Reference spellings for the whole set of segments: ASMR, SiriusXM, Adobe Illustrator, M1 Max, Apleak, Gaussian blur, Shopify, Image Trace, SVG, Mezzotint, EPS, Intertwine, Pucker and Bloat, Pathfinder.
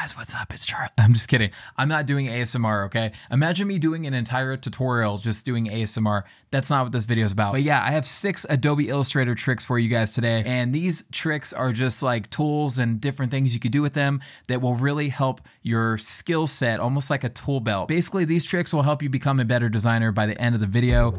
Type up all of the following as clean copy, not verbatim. guys, what's up? It's Charlie. I'm just kidding. I'm not doing ASMR, okay? Imagine me doing an entire tutorial just doing ASMR. That's not what this video is about. But yeah, I have 6 Adobe Illustrator tricks for you guys today. And these tricks are just like tools and different things you could do with them that will really help your skill set, almost like a tool belt. Basically, these tricks will help you become a better designer by the end of the video.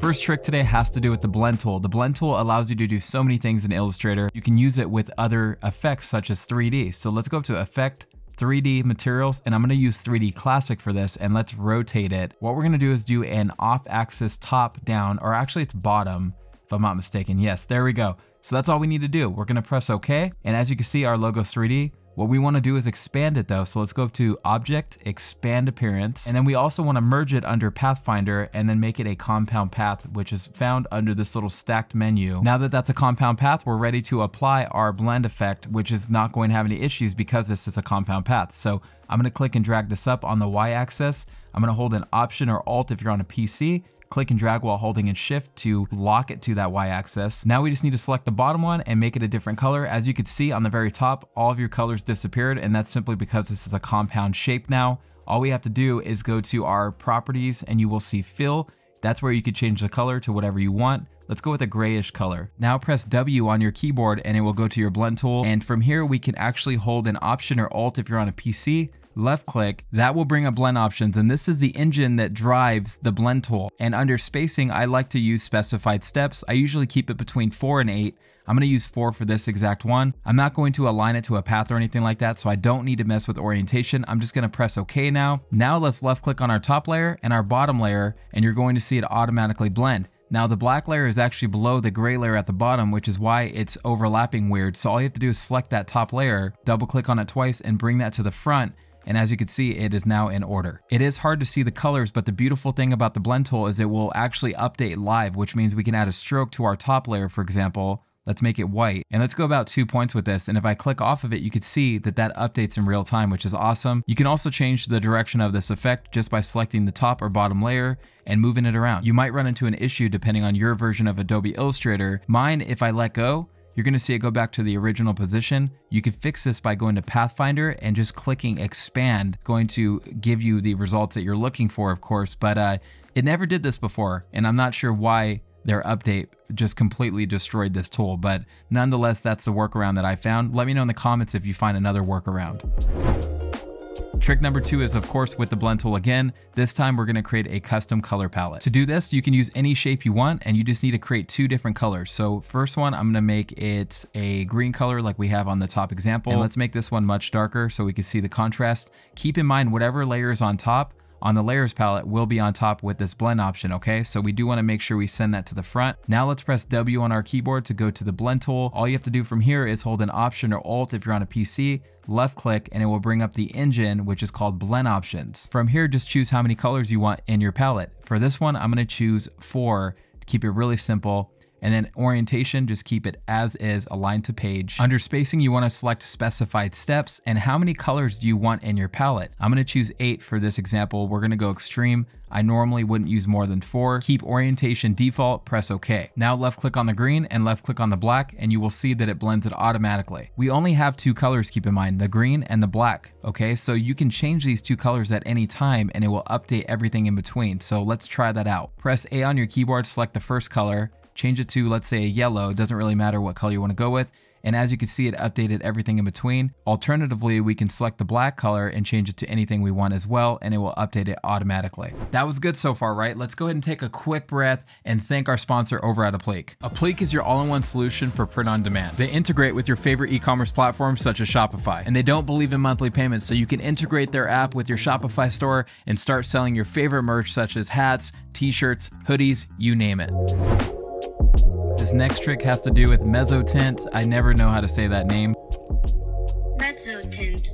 First trick today has to do with the blend tool. The blend tool allows you to do so many things in Illustrator. You can use it with other effects such as 3D. So let's go up to Effect, 3D Materials, and I'm gonna use 3D Classic for this, and let's rotate it. What we're gonna do is do an off-axis top down, or actually it's bottom, if I'm not mistaken. Yes, there we go. So that's all we need to do. We're gonna press OK, and as you can see, our logo's 3D. What we want to do is expand it though. So let's go up to Object, Expand Appearance. And then we also want to merge it under Pathfinder and then make it a compound path, which is found under this little stacked menu. Now that that's a compound path, we're ready to apply our blend effect, which is not going to have any issues because this is a compound path. So I'm going to click and drag this up on the Y axis. I'm going to hold an Option or Alt if you're on a PC. Click and drag while holding in Shift to lock it to that Y axis. Now we just need to select the bottom one and make it a different color. As you can see on the very top, all of your colors disappeared, and that's simply because this is a compound shape now. All we have to do is go to our properties and you will see fill. That's where you could change the color to whatever you want. Let's go with a grayish color. Now press W on your keyboard and it will go to your blend tool. And from here we can actually hold an Option or Alt if you're on a PC. Left click, that will bring up blend options. And this is the engine that drives the blend tool. And under spacing, I like to use specified steps. I usually keep it between 4 and 8. I'm gonna use 4 for this exact one. I'm not going to align it to a path or anything like that, so I don't need to mess with orientation. I'm just gonna press OK now. Now let's left click on our top layer and our bottom layer, and you're going to see it automatically blend. Now the black layer is actually below the gray layer at the bottom, which is why it's overlapping weird. So all you have to do is select that top layer, double click on it twice and bring that to the front. And as you can see, it is now in order. It is hard to see the colors, but the beautiful thing about the blend tool is it will actually update live, which means we can add a stroke to our top layer, for example. Let's make it white. And let's go about 2 points with this. And if I click off of it, you can see that that updates in real time, which is awesome. You can also change the direction of this effect just by selecting the top or bottom layer and moving it around. You might run into an issue depending on your version of Adobe Illustrator. Mine, if I let go, you're gonna see it go back to the original position. You can fix this by going to Pathfinder and just clicking expand, going to give you the results that you're looking for, of course, but it never did this before. And I'm not sure why their update just completely destroyed this tool, but nonetheless, that's the workaround that I found. Let me know in the comments if you find another workaround. Trick number 2 is, of course, with the blend tool again. This time we're gonna create a custom color palette. To do this, you can use any shape you want, and you just need to create 2 different colors. So first one, I'm gonna make it a green color like we have on the top example. And let's make this one much darker so we can see the contrast. Keep in mind, whatever layer is on top, on the layers palette will be on top with this blend option, okay? So we do wanna make sure we send that to the front. Now let's press W on our keyboard to go to the blend tool. All you have to do from here is hold an Option or Alt if you're on a PC, left click, and it will bring up the engine, which is called blend options. From here, just choose how many colors you want in your palette. For this one, I'm gonna choose 4 to keep it really simple. And then orientation, just keep it as is, aligned to page. Under spacing, you wanna select specified steps and how many colors do you want in your palette. I'm gonna choose 8 for this example. We're gonna go extreme. I normally wouldn't use more than 4. Keep orientation default, press OK. Now left click on the green and left click on the black, and you will see that it blends it automatically. We only have 2 colors, keep in mind, the green and the black, okay? So you can change these 2 colors at any time and it will update everything in between. So let's try that out. Press A on your keyboard, select the first color, change it to, let's say, a yellow. It doesn't really matter what color you want to go with. And as you can see, it updated everything in between. Alternatively, we can select the black color and change it to anything we want as well, and it will update it automatically. That was good so far, right? Let's go ahead and take a quick breath and thank our sponsor over at Apleak. Apleak is your all-in-one solution for print on demand. They integrate with your favorite e-commerce platforms such as Shopify, and they don't believe in monthly payments, so you can integrate their app with your Shopify store and start selling your favorite merch such as hats, t-shirts, hoodies, you name it. This next trick has to do with Mezzotint. I never know how to say that name. Mezzotint.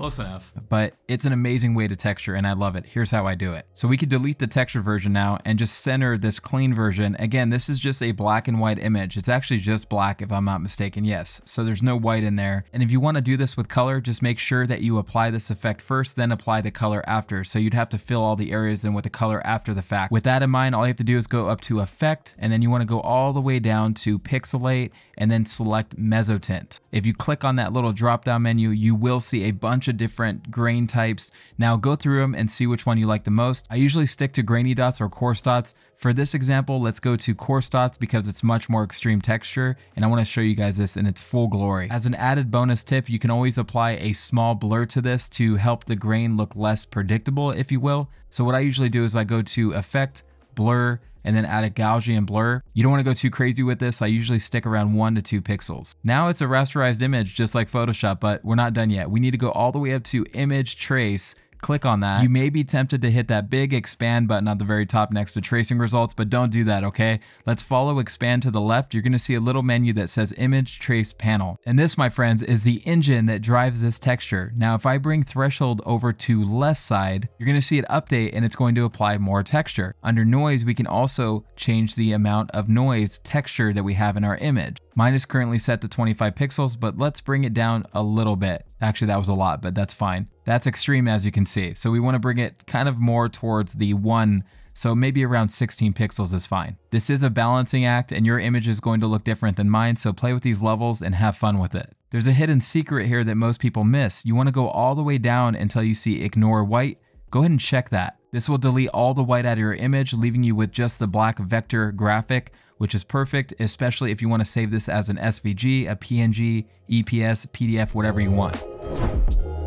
Close enough. But it's an amazing way to texture and I love it. Here's how I do it. So we could delete the texture version now and just center this clean version. Again, this is just a black and white image. It's actually just black if I'm not mistaken. Yes. So there's no white in there. And if you want to do this with color, just make sure that you apply this effect first, then apply the color after. So you'd have to fill all the areas then with the color after the fact. With that in mind, all you have to do is go up to effect and then you want to go all the way down to pixelate and then select Mezzotint. If you click on that little drop down menu, you will see a bunch of different grain types. Now go through them and see which one you like the most. I usually stick to grainy dots or coarse dots. For this example, let's go to coarse dots because it's much more extreme texture and I want to show you guys this in its full glory. As an added bonus tip, you can always apply a small blur to this to help the grain look less predictable, if you will. So what I usually do is I go to effect, blur, and then add a Gaussian blur. You don't want to go too crazy with this. I usually stick around 1 to 2 pixels. Now it's a rasterized image just like Photoshop, but we're not done yet. We need to go all the way up to Image Trace. Click on that. You may be tempted to hit that big expand button at the very top next to tracing results, but don't do that, okay? Let's follow expand to the left. You're going to see a little menu that says Image Trace Panel. And this, my friends, is the engine that drives this texture. Now, if I bring threshold over to left side, you're going to see it update and it's going to apply more texture. Under noise, we can also change the amount of noise texture that we have in our image. Mine is currently set to 25 pixels, but let's bring it down a little bit. Actually, that was a lot, but that's fine. That's extreme, as you can see. So we want to bring it kind of more towards the 1. So maybe around 16 pixels is fine. This is a balancing act and your image is going to look different than mine. So play with these levels and have fun with it. There's a hidden secret here that most people miss. You want to go all the way down until you see ignore white. Go ahead and check that. This will delete all the white out of your image, leaving you with just the black vector graphic, which is perfect, especially if you want to save this as an SVG, a PNG, EPS, PDF, whatever you want.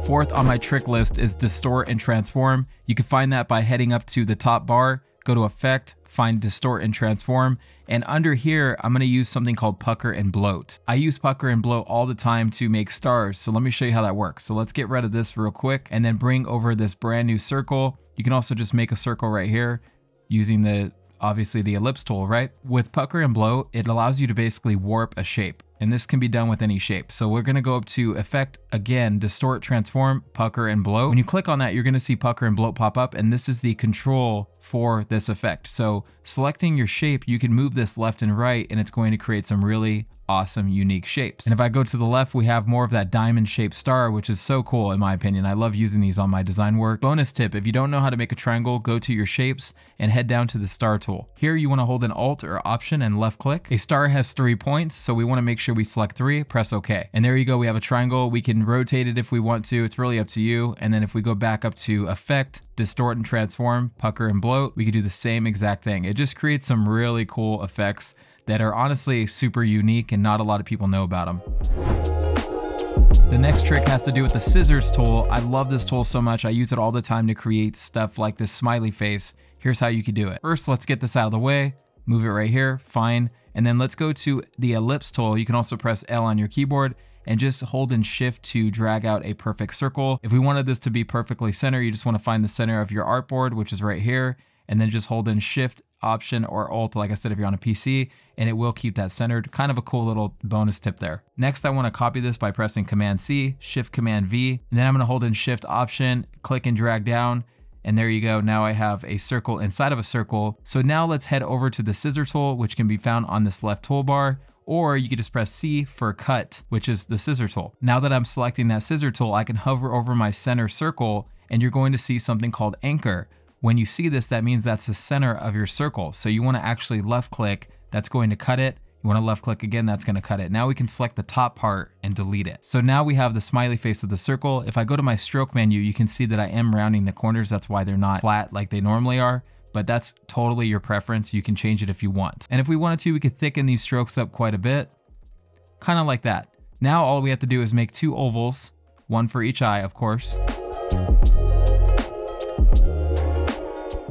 Fourth on my trick list is distort and transform. You can find that by heading up to the top bar, go to effect, find distort and transform. And under here, I'm going to use something called pucker and bloat. I use pucker and bloat all the time to make stars. So let me show you how that works. So let's get rid of this real quick and then bring over this brand new circle. You can also just make a circle right here using the, obviously the ellipse tool, right? With pucker and bloat, it allows you to basically warp a shape. And this can be done with any shape. So we're going to go up to effect again, distort, transform, pucker and bloat. When you click on that, you're going to see pucker and bloat pop up. And this is the control for this effect. So selecting your shape, you can move this left and right, and it's going to create some really awesome, unique shapes. And if I go to the left, we have more of that diamond shaped star, which is so cool in my opinion. I love using these on my design work. Bonus tip, if you don't know how to make a triangle, go to your shapes and head down to the star tool. Here you want to hold an Alt or Option and left click. A star has 3 points, so we want to make sure we select 3, press OK. And there you go, we have a triangle. We can rotate it if we want to. It's really up to you. And then if we go back up to effect, distort and transform, pucker and bloat, we can do the same exact thing. It just creates some really cool effects that are honestly super unique and not a lot of people know about them. The next trick has to do with the scissors tool. I love this tool so much. I use it all the time to create stuff like this smiley face. Here's how you can do it. First, let's get this out of the way. Move it right here, fine. And then let's go to the ellipse tool. You can also press L on your keyboard and just hold and shift to drag out a perfect circle. If we wanted this to be perfectly centered, you just want to find the center of your artboard, which is right here, and then just hold and shift, Option or Alt, like I said, if you're on a PC, and it will keep that centered. Kind of a cool little bonus tip there. Next, I want to copy this by pressing Command C, Shift Command V, and then I'm going to hold in Shift Option, click and drag down. And there you go. Now I have a circle inside of a circle. So now let's head over to the scissor tool, which can be found on this left toolbar, or you could just press C for cut, which is the scissor tool. Now that I'm selecting that scissor tool, I can hover over my center circle and you're going to see something called anchor. When you see this, that means that's the center of your circle. So you want to actually left click, that's going to cut it. You want to left click again, that's going to cut it. Now we can select the top part and delete it. So now we have the smiley face of the circle. If I go to my stroke menu, you can see that I am rounding the corners. That's why they're not flat like they normally are, but that's totally your preference. You can change it if you want. And if we wanted to, we could thicken these strokes up quite a bit, kind of like that. Now all we have to do is make 2 ovals, one for each eye, of course.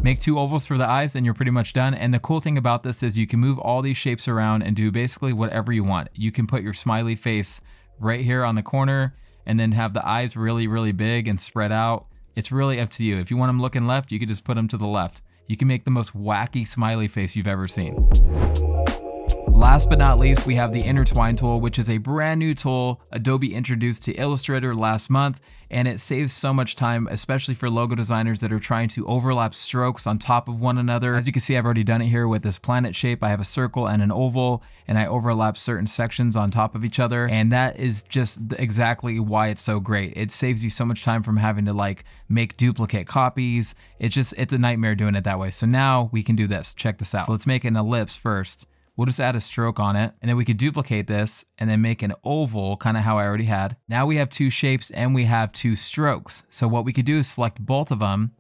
Make 2 ovals for the eyes and you're pretty much done. And the cool thing about this is you can move all these shapes around and do basically whatever you want. You can put your smiley face right here on the corner and then have the eyes really, really big and spread out. It's really up to you. If you want them looking left, you could just put them to the left. You can make the most wacky smiley face you've ever seen. Last but not least, we have the Intertwine tool, which is a brand new tool Adobe introduced to Illustrator last month, and it saves so much time, especially for logo designers that are trying to overlap strokes on top of one another. As you can see, I've already done it here with this planet shape. I have a circle and an oval, and I overlap certain sections on top of each other, and that is just exactly why it's so great. It saves you so much time from having to like make duplicate copies. It's a nightmare doing it that way. So now we can do this. Check this out. So let's make an ellipse first. We'll just add a stroke on it, and then we could duplicate this and then make an oval, kind of how I already had. Now we have two shapes and we have two strokes. So what we could do is select both of them,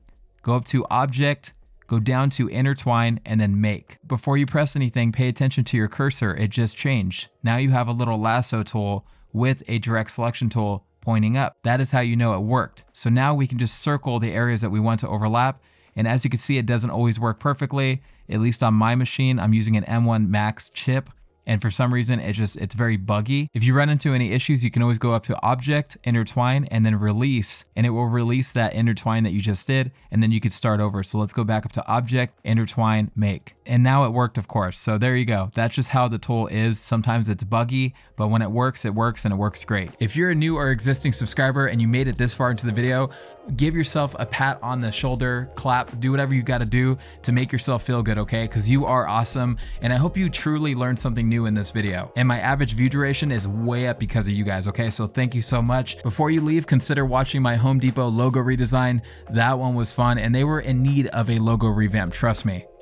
go up to Object, go down to Intertwine, and then Make. Before you press anything, pay attention to your cursor. It just changed. Now you have a little lasso tool with a direct selection tool pointing up. That is how you know it worked. So now we can just circle the areas that we want to overlap. And as you can see, it doesn't always work perfectly. At least on my machine, I'm using an M1 Max chip. And for some reason, it's very buggy. If you run into any issues, you can always go up to Object, Intertwine, and then Release. And it will release that intertwine that you just did. And then you could start over. So let's go back up to Object, Intertwine, Make. And now it worked, of course. So there you go. That's just how the tool is. Sometimes it's buggy, but when it works and it works great. If you're a new or existing subscriber and you made it this far into the video, give yourself a pat on the shoulder, clap, do whatever you got to do to make yourself feel good, okay? Because you are awesome. And I hope you truly learned something new in this video. And my average view duration is way up because of you guys, okay? So thank you so much. Before you leave, consider watching my Home Depot logo redesign. That one was fun, and they were in need of a logo revamp, trust me.